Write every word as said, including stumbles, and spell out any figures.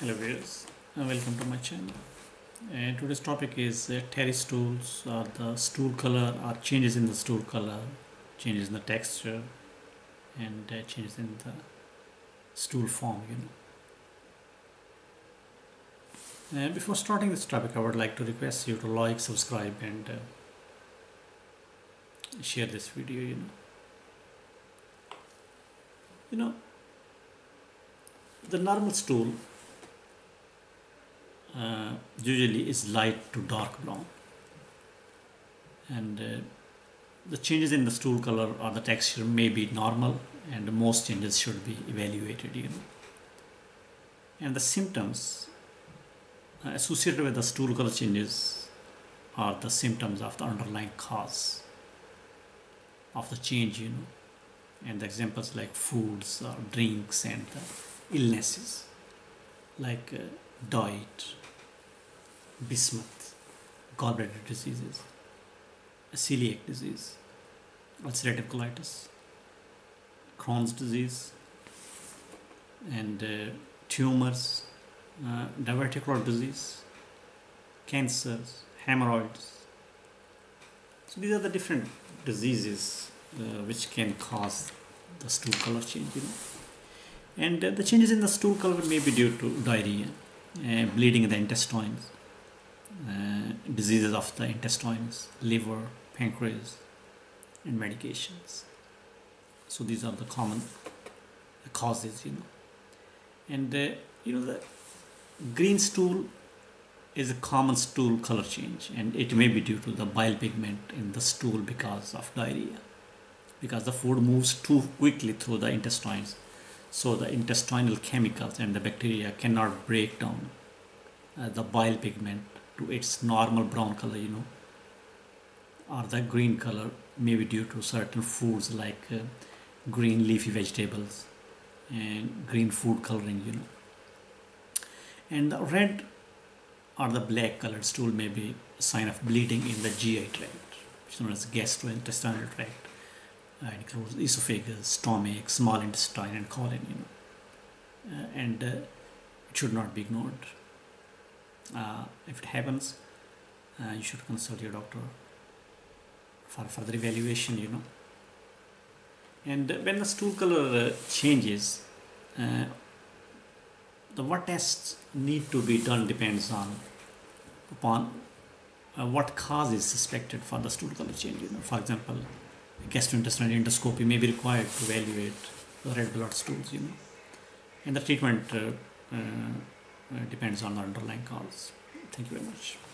Hello viewers, uh, welcome to my channel. And uh, today's topic is uh, Tarry Stools, or the stool color, or changes in the stool color, changes in the texture, and uh, changes in the stool form, you know. Uh, before starting this topic, I would like to request you to like, subscribe, and uh, share this video, you know. You know, the normal stool Uh, usually is light to dark brown, and uh, the changes in the stool color or the texture may be normal, and most changes should be evaluated, you know. And the symptoms associated with the stool color changes are the symptoms of the underlying cause of the change, you know, and the examples like foods or drinks and the illnesses like uh, diet, Bismuth, gallbladder diseases, celiac disease, ulcerative colitis, Crohn's disease, and uh, tumors, uh, diverticular disease, cancers, hemorrhoids. So these are the different diseases uh, which can cause the stool color change, you know. And uh, the changes in the stool color may be due to diarrhea, uh, bleeding in the intestines, Uh, diseases of the intestines, liver, pancreas, and medications. So these are the common causes, you know. And uh, you know, the green stool is a common stool color change, and it may be due to the bile pigment in the stool because of diarrhea, because the food moves too quickly through the intestines, so the intestinal chemicals and the bacteria cannot break down uh, the bile pigment to its normal brown color, you know. Or the green color may be due to certain foods like uh, green leafy vegetables and green food coloring, you know. And the red or the black colored stool may be a sign of bleeding in the G I tract, which is known as gastrointestinal tract. Uh, it includes esophagus, stomach, small intestine, and colon, you know. Uh, and uh, it should not be ignored. Uh, if it happens, uh, you should consult your doctor for further evaluation, you know. And uh, when the stool color uh, changes, uh, the what tests need to be done depends on upon uh, what cause is suspected for the stool color change, you know. For example, gastrointestinal endoscopy may be required to evaluate the red blood stools, you know. And the treatment uh, uh, Uh, depends on the underlying cause. Thank you very much.